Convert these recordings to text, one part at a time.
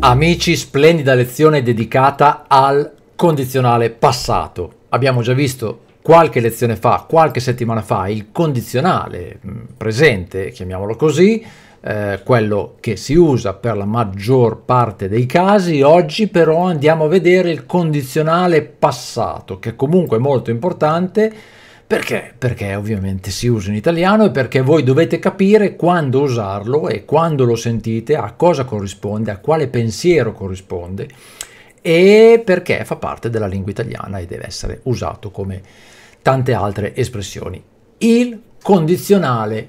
Amici, splendida lezione dedicata al condizionale passato. Abbiamo già visto qualche lezione fa, qualche settimana fa, il condizionale presente, chiamiamolo così, quello che si usa per la maggior parte dei casi. Oggi però andiamo a vedere il condizionale passato, che comunque è molto importante. Perché? Perché ovviamente si usa in italiano e perché voi dovete capire quando usarlo e quando lo sentite, a cosa corrisponde, a quale pensiero corrisponde e perché fa parte della lingua italiana e deve essere usato come tante altre espressioni. Il condizionale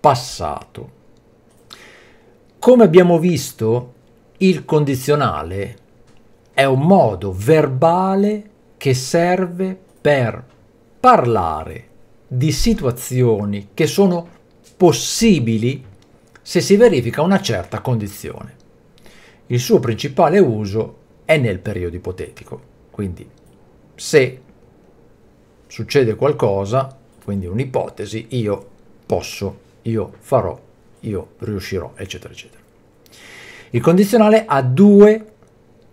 passato. Come abbiamo visto, il condizionale è un modo verbale che serve per parlare di situazioni che sono possibili se si verifica una certa condizione. Il suo principale uso è nel periodo ipotetico, quindi se succede qualcosa, quindi un'ipotesi, io posso, io farò, io riuscirò, eccetera, eccetera. Il condizionale ha due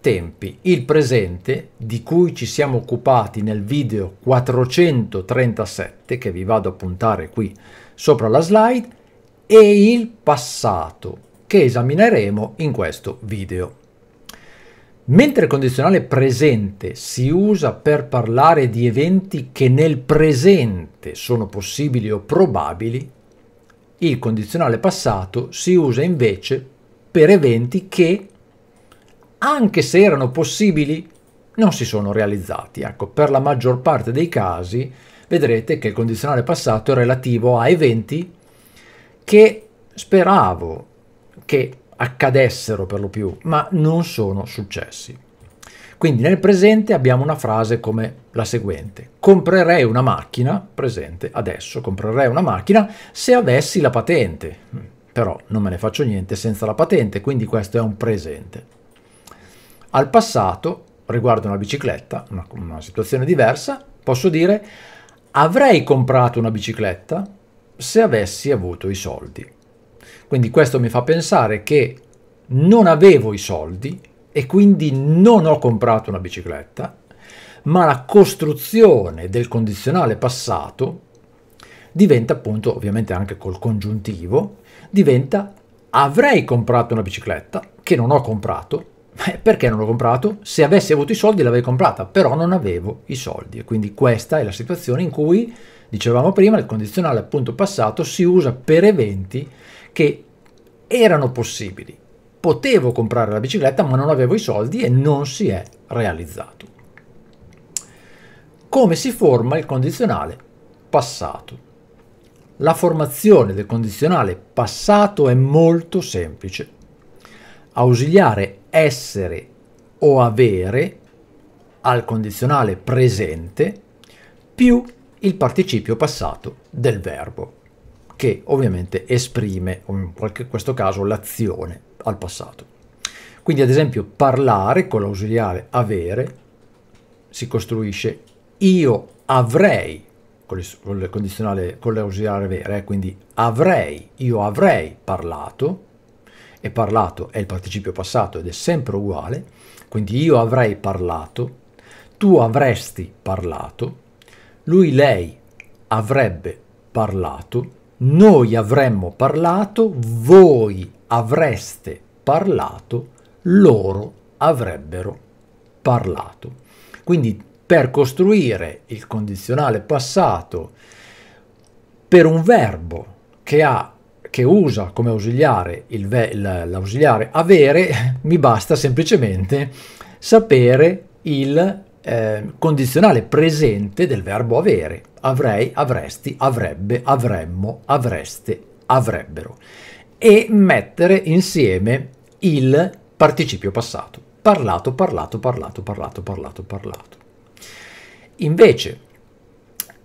tempi, il presente, di cui ci siamo occupati nel video 437, che vi vado a puntare qui sopra la slide, e il passato, che esamineremo in questo video. Mentre il condizionale presente si usa per parlare di eventi che nel presente sono possibili o probabili, il condizionale passato si usa invece per eventi che, anche se erano possibili, non si sono realizzati. Ecco, per la maggior parte dei casi vedrete che il condizionale passato è relativo a eventi che speravo che accadessero per lo più, ma non sono successi. Quindi nel presente abbiamo una frase come la seguente: comprerei una macchina, presente adesso, comprerei una macchina se avessi la patente, però non me ne faccio niente senza la patente, quindi questo è un presente. Al passato, riguardo una bicicletta, una situazione diversa, posso dire avrei comprato una bicicletta se avessi avuto i soldi. Quindi questo mi fa pensare che non avevo i soldi e quindi non ho comprato una bicicletta, ma la costruzione del condizionale passato diventa appunto, ovviamente anche col congiuntivo, diventa avrei comprato una bicicletta che non ho comprato. Perché non l'ho comprato? Se avessi avuto i soldi l'avrei comprata, però non avevo i soldi. E quindi questa è la situazione in cui, dicevamo prima, il condizionale appunto passato si usa per eventi che erano possibili. Potevo comprare la bicicletta ma non avevo i soldi e non si è realizzato. Come si forma il condizionale passato? La formazione del condizionale passato è molto semplice. Ausiliare essere o avere al condizionale presente più il participio passato del verbo, che ovviamente esprime, in questo caso, l'azione al passato. Quindi ad esempio parlare con l'ausiliare avere si costruisce io avrei con il condizionale, con l'ausiliare avere, quindi avrei, io avrei parlato, e parlato è il participio passato ed è sempre uguale, quindi io avrei parlato, tu avresti parlato, lui, lei avrebbe parlato, noi avremmo parlato, voi avreste parlato, loro avrebbero parlato. Quindi per costruire il condizionale passato per un verbo che usa come ausiliare l'ausiliare avere, mi basta semplicemente sapere il condizionale presente del verbo avere. Avrei, avresti, avrebbe, avremmo, avreste, avrebbero. E mettere insieme il participio passato. Parlato, parlato, parlato, parlato, parlato, parlato. Invece,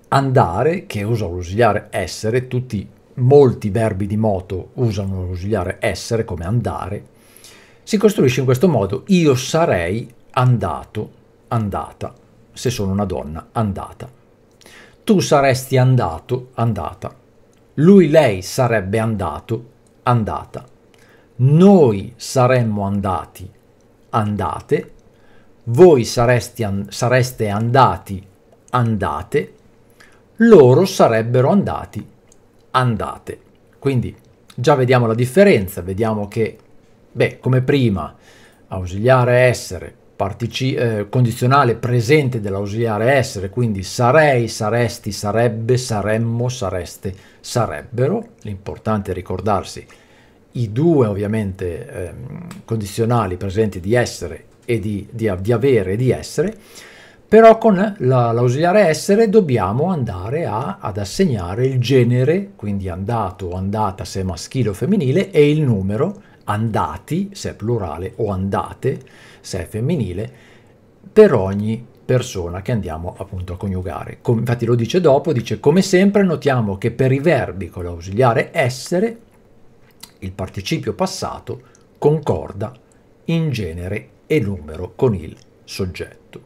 andare, che usa l'ausiliare essere, molti verbi di moto usano l'ausiliare essere come andare, si costruisce in questo modo: io sarei andato, andata, se sono una donna, andata, tu saresti andato, andata, lui, lei sarebbe andato, andata, noi saremmo andati, andate, voi sareste andati, andate, loro sarebbero andati, andate. Quindi già vediamo la differenza, vediamo che, beh, come prima, ausiliare essere, condizionale presente dell'ausiliare essere, quindi sarei, saresti, sarebbe, saremmo, sareste, sarebbero. L'importante è ricordarsi i due ovviamente condizionali presenti di essere e di avere e di essere, però con l'ausiliare essere dobbiamo andare ad assegnare il genere, quindi andato o andata se è maschile o femminile, e il numero, andati se è plurale o andate se è femminile, per ogni persona che andiamo appunto a coniugare. Infatti lo dice dopo, dice: come sempre notiamo che per i verbi con l'ausiliare essere il participio passato concorda in genere e numero con il soggetto.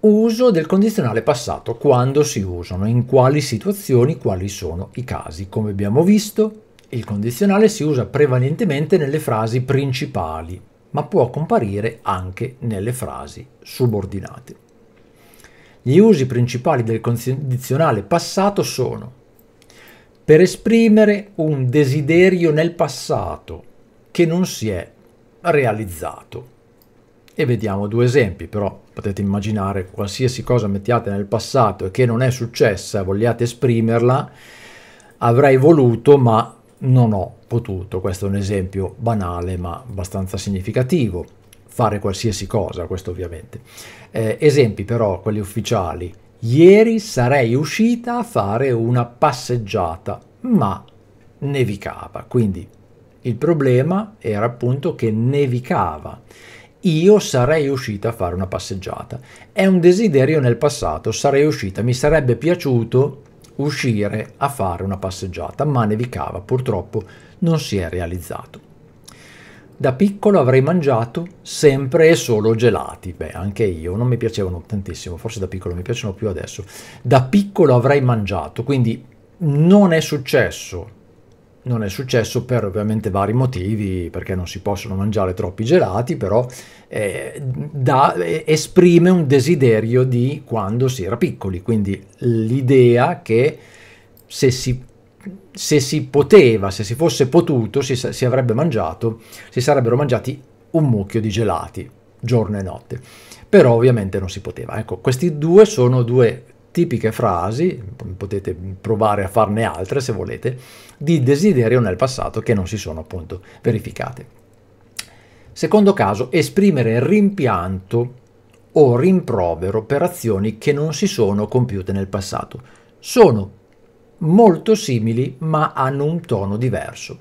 Uso del condizionale passato, quando si usano, in quali situazioni, quali sono i casi. Come abbiamo visto, il condizionale si usa prevalentemente nelle frasi principali, ma può comparire anche nelle frasi subordinate. Gli usi principali del condizionale passato sono: per esprimere un desiderio nel passato che non si è realizzato. E vediamo due esempi, però potete immaginare qualsiasi cosa mettiate nel passato e che non è successa e vogliate esprimerla. Avrei voluto ma non ho potuto. Questo è un esempio banale ma abbastanza significativo. Fare qualsiasi cosa, questo ovviamente. Esempi però, quelli ufficiali. Ieri sarei uscita a fare una passeggiata, ma nevicava. Quindi il problema era appunto che nevicava. Io sarei uscita a fare una passeggiata. È un desiderio nel passato, sarei uscita, mi sarebbe piaciuto uscire a fare una passeggiata, ma nevicava, purtroppo non si è realizzato. Da piccolo avrei mangiato sempre e solo gelati. Beh, anche io, non mi piacevano tantissimo, forse da piccolo, mi piacciono più adesso. Da piccolo avrei mangiato, quindi non è successo. Non è successo per ovviamente vari motivi, perché non si possono mangiare troppi gelati, però esprime un desiderio di quando si era piccoli, quindi l'idea che se si fosse potuto si avrebbe mangiato, si sarebbero mangiati un mucchio di gelati giorno e notte, però ovviamente non si poteva. Ecco, questi due sono due tipiche frasi, potete provare a farne altre se volete, di desiderio nel passato che non si sono appunto verificate. Secondo caso, esprimere rimpianto o rimprovero per azioni che non si sono compiute nel passato. Sono molto simili ma hanno un tono diverso.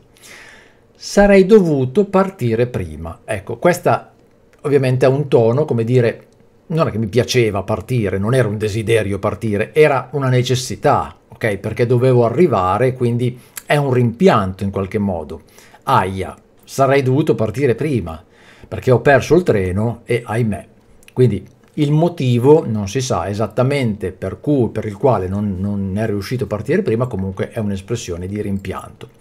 Sarei dovuto partire prima. Ecco, questa ovviamente ha un tono, come dire, non è che mi piaceva partire, non era un desiderio partire, era una necessità, ok? Perché dovevo arrivare, quindi è un rimpianto in qualche modo. Ahia, sarei dovuto partire prima, perché ho perso il treno e ahimè. Quindi il motivo non si sa esattamente per il quale non è riuscito a partire prima, comunque è un'espressione di rimpianto.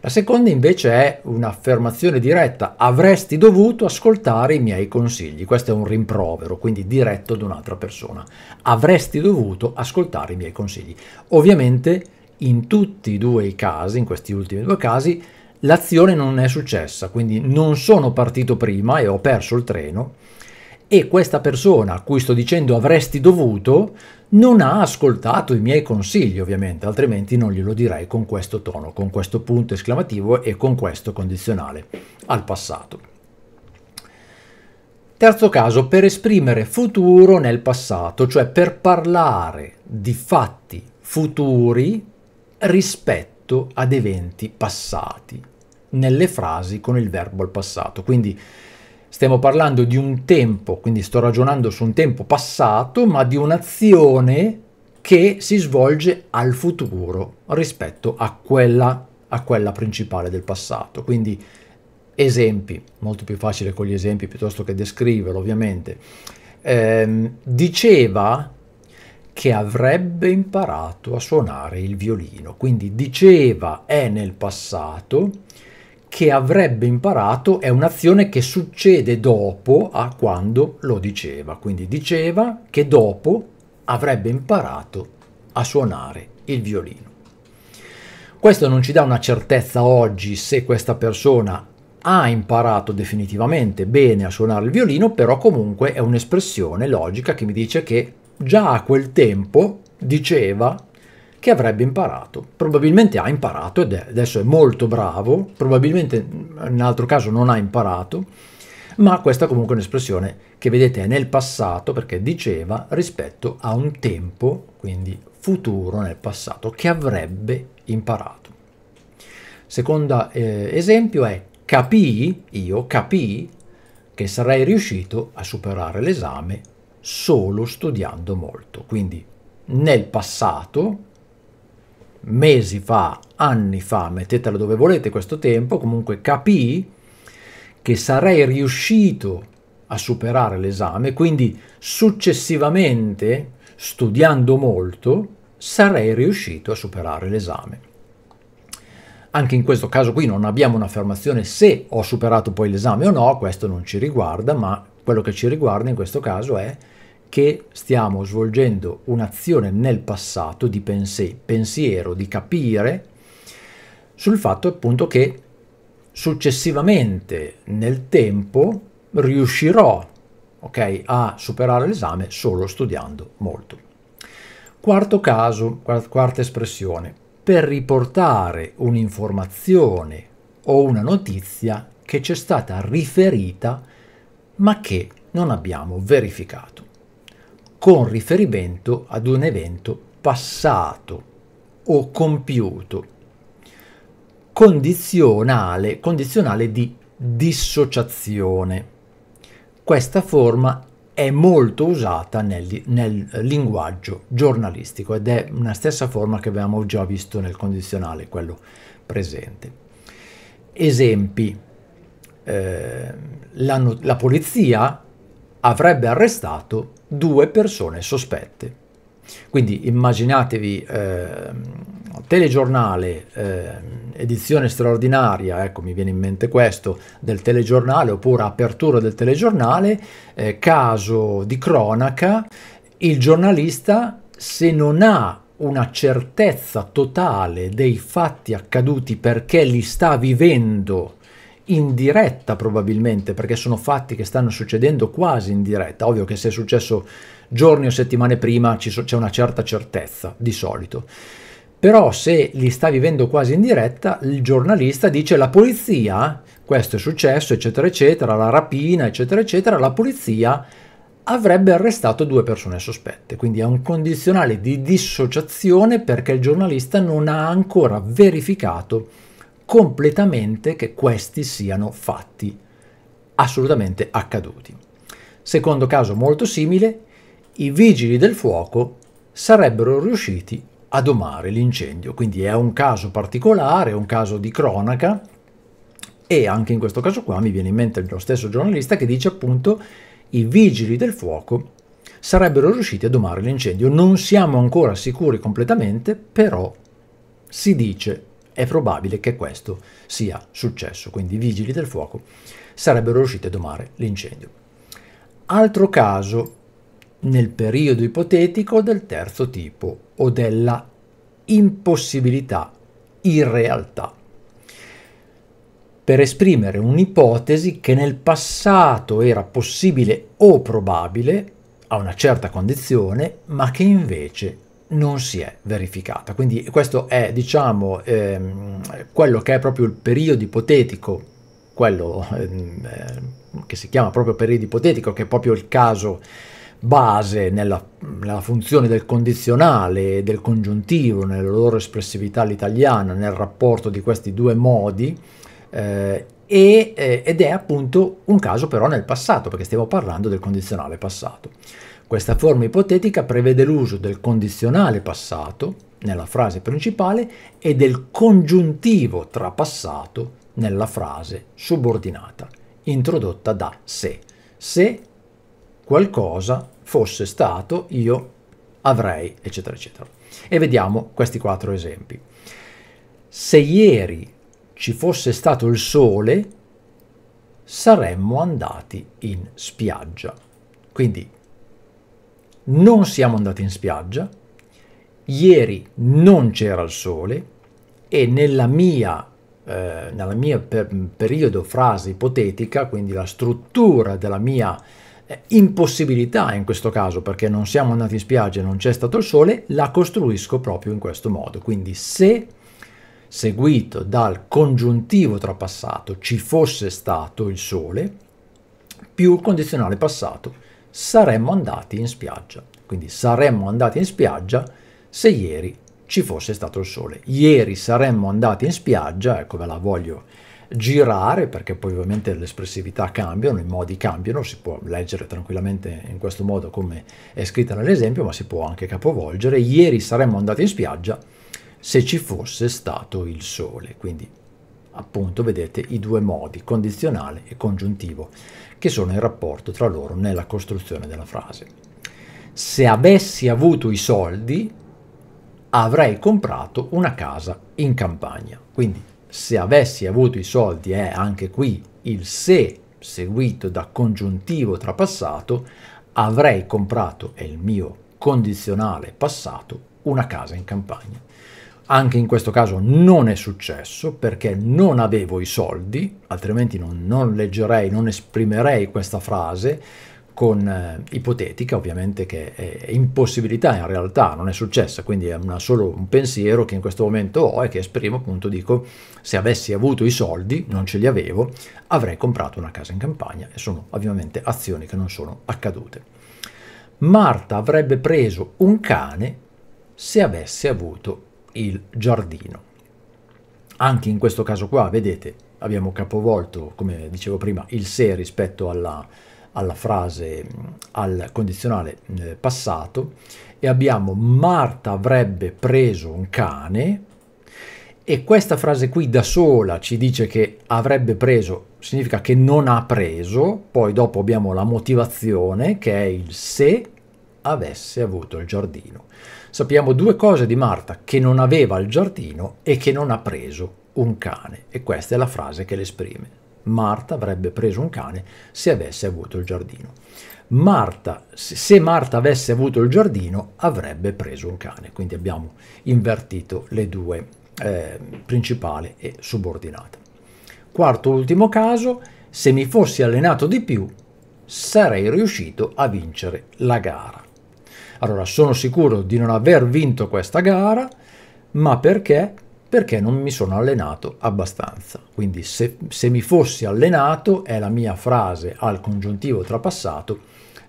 La seconda invece è un'affermazione diretta: avresti dovuto ascoltare i miei consigli. Questo è un rimprovero, quindi diretto ad un'altra persona. Avresti dovuto ascoltare i miei consigli. Ovviamente in tutti e due i casi, in questi ultimi due casi, l'azione non è successa, quindi non sono partito prima e ho perso il treno, e questa persona a cui sto dicendo avresti dovuto non ha ascoltato i miei consigli, ovviamente, altrimenti non glielo direi con questo tono, con questo punto esclamativo e con questo condizionale al passato. Terzo caso, per esprimere futuro nel passato, cioè per parlare di fatti futuri rispetto ad eventi passati, nelle frasi con il verbo al passato. Quindi stiamo parlando di un tempo, quindi sto ragionando su un tempo passato, ma di un'azione che si svolge al futuro rispetto a quella principale del passato. Quindi esempi, molto più facile con gli esempi piuttosto che descriverlo ovviamente. Diceva che avrebbe imparato a suonare il violino, quindi diceva è nel passato, che avrebbe imparato è un'azione che succede dopo a quando lo diceva. Quindi diceva che dopo avrebbe imparato a suonare il violino. Questo non ci dà una certezza oggi se questa persona ha imparato definitivamente bene a suonare il violino, però comunque è un'espressione logica che mi dice che già a quel tempo diceva che avrebbe imparato. Probabilmente ha imparato ed adesso è molto bravo, probabilmente in un altro caso non ha imparato, ma questa comunque è un'espressione che vedete è nel passato perché diceva rispetto a un tempo, quindi futuro nel passato, che avrebbe imparato. Secondo esempio è io capii che sarei riuscito a superare l'esame solo studiando molto. Quindi nel passato, mesi fa, anni fa, mettetela dove volete questo tempo, comunque capii che sarei riuscito a superare l'esame, quindi successivamente, studiando molto, sarei riuscito a superare l'esame. Anche in questo caso qui non abbiamo un'affermazione se ho superato poi l'esame o no, questo non ci riguarda, ma quello che ci riguarda in questo caso è che stiamo svolgendo un'azione nel passato di pensiero, di capire sul fatto appunto che successivamente nel tempo riuscirò, ok, a superare l'esame solo studiando molto. Quarto caso, quarta espressione, per riportare un'informazione o una notizia che ci è stata riferita ma che non abbiamo verificato, con riferimento ad un evento passato o compiuto, condizionale di dissociazione. Questa forma è molto usata nel linguaggio giornalistico ed è una stessa forma che abbiamo già visto nel condizionale, quello presente. Esempi. La polizia avrebbe arrestato 2 persone sospette. Quindi immaginatevi telegiornale, edizione straordinaria, ecco mi viene in mente questo, del telegiornale oppure apertura del telegiornale, caso di cronaca, il giornalista se non ha una certezza totale dei fatti accaduti perché li sta vivendo in diretta probabilmente, perché sono fatti che stanno succedendo quasi in diretta, ovvio che se è successo giorni o settimane prima c'è una certa certezza di solito, però se li sta vivendo quasi in diretta il giornalista dice la polizia, questo è successo eccetera eccetera, la rapina eccetera eccetera, la polizia avrebbe arrestato 2 persone sospette, quindi è un condizionale di dissociazione perché il giornalista non ha ancora verificato completamente che questi siano fatti assolutamente accaduti. Secondo caso molto simile, i vigili del fuoco sarebbero riusciti a domare l'incendio, quindi è un caso particolare, un caso di cronaca e anche in questo caso qua mi viene in mente lo stesso giornalista che dice appunto i vigili del fuoco sarebbero riusciti a domare l'incendio, non siamo ancora sicuri completamente, però si dice è probabile che questo sia successo, quindi i vigili del fuoco sarebbero riusciti a domare l'incendio. Altro caso nel periodo ipotetico del terzo tipo o della impossibilità, irrealtà, per esprimere un'ipotesi che nel passato era possibile o probabile a una certa condizione, ma che invece non si è verificata. Quindi questo è, diciamo, quello che è proprio il periodo ipotetico, quello che si chiama proprio periodo ipotetico, che è proprio il caso base nella funzione del condizionale e del congiuntivo, nella loro espressività all'italiana, nel rapporto di questi 2 modi, ed è appunto un caso però nel passato, perché stiamo parlando del condizionale passato. Questa forma ipotetica prevede l'uso del condizionale passato nella frase principale e del congiuntivo tra passato nella frase subordinata, introdotta da se. Se qualcosa fosse stato, io avrei, eccetera, eccetera. E vediamo questi 4 esempi. Se ieri ci fosse stato il sole, saremmo andati in spiaggia. Quindi non siamo andati in spiaggia, ieri non c'era il sole e nella mia periodo frase ipotetica, quindi la struttura della mia impossibilità in questo caso, perché non siamo andati in spiaggia e non c'è stato il sole, la costruisco proprio in questo modo. Quindi se seguito dal congiuntivo trapassato ci fosse stato il sole, più il condizionale passato saremmo andati in spiaggia. Quindi saremmo andati in spiaggia se ieri ci fosse stato il sole. Ieri saremmo andati in spiaggia, ecco ve la voglio girare perché poi ovviamente le espressività cambiano, i modi cambiano, si può leggere tranquillamente in questo modo come è scritta nell'esempio, ma si può anche capovolgere. Ieri saremmo andati in spiaggia se ci fosse stato il sole. Quindi appunto vedete i due modi, condizionale e congiuntivo, che sono in rapporto tra loro nella costruzione della frase. Se avessi avuto i soldi avrei comprato una casa in campagna. Quindi se avessi avuto i soldi è anche qui il se seguito da congiuntivo trapassato, avrei comprato è il mio condizionale passato, una casa in campagna. Anche in questo caso non è successo perché non avevo i soldi, altrimenti non esprimerei questa frase con ipotetica, ovviamente, che è impossibilità, in realtà non è successa, quindi è solo un pensiero che in questo momento ho e che esprimo, appunto dico, se avessi avuto i soldi, non ce li avevo, avrei comprato una casa in campagna, e sono ovviamente azioni che non sono accadute. Marta avrebbe preso un cane se avesse avuto il giardino. Anche in questo caso qua vedete abbiamo capovolto, come dicevo prima, il se rispetto alla frase, al condizionale passato, e abbiamo Marta avrebbe preso un cane, e questa frase qui da sola ci dice che avrebbe preso significa che non ha preso, poi dopo abbiamo la motivazione che è il se avesse avuto il giardino. Sappiamo due cose di Marta, che non aveva il giardino e che non ha preso un cane, e questa è la frase che l'esprime. Marta avrebbe preso un cane se avesse avuto il giardino. Se Marta avesse avuto il giardino avrebbe preso un cane, quindi abbiamo invertito le due principale e subordinata. Quarto ultimo caso, se mi fossi allenato di più sarei riuscito a vincere la gara. Allora, sono sicuro di non aver vinto questa gara, ma perché? Perché non mi sono allenato abbastanza. Quindi se mi fossi allenato è la mia frase al congiuntivo trapassato,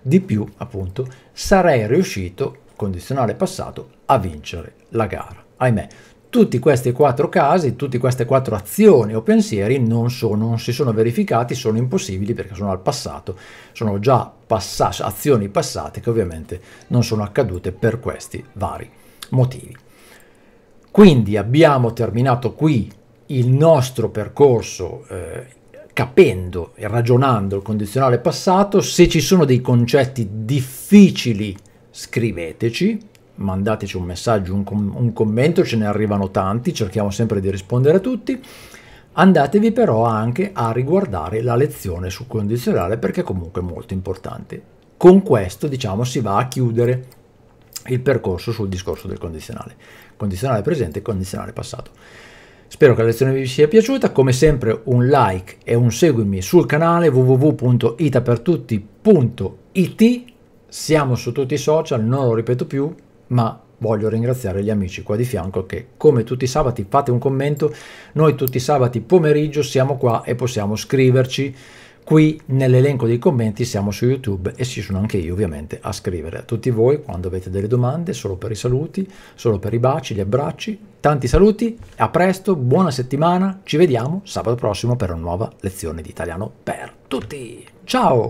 di più appunto, sarei riuscito, condizionale passato, a vincere la gara. Ahimè, tutti questi quattro casi, tutte queste quattro azioni o pensieri non si sono verificati, sono impossibili perché sono al passato, sono già azioni passate che ovviamente non sono accadute per questi vari motivi. Quindi abbiamo terminato qui il nostro percorso capendo e ragionando il condizionale passato. Se ci sono dei concetti difficili scriveteci, mandateci un messaggio, un commento, ce ne arrivano tanti, cerchiamo sempre di rispondere a tutti. Andatevi però anche a riguardare la lezione sul condizionale perché comunque è molto importante. Con questo diciamo si va a chiudere il percorso sul discorso del condizionale, condizionale presente e condizionale passato. Spero che la lezione vi sia piaciuta, come sempre un like e un seguimi sul canale www.itapertutti.it, siamo su tutti i social, non lo ripeto più, ma voglio ringraziare gli amici qua di fianco che come tutti i sabati fate un commento, noi tutti i sabati pomeriggio siamo qua e possiamo scriverci. Qui nell'elenco dei commenti siamo su YouTube e ci sono anche io ovviamente a scrivere a tutti voi quando avete delle domande, solo per i saluti, solo per i baci, gli abbracci, tanti saluti, a presto, buona settimana, ci vediamo sabato prossimo per una nuova lezione di italiano per tutti. Ciao!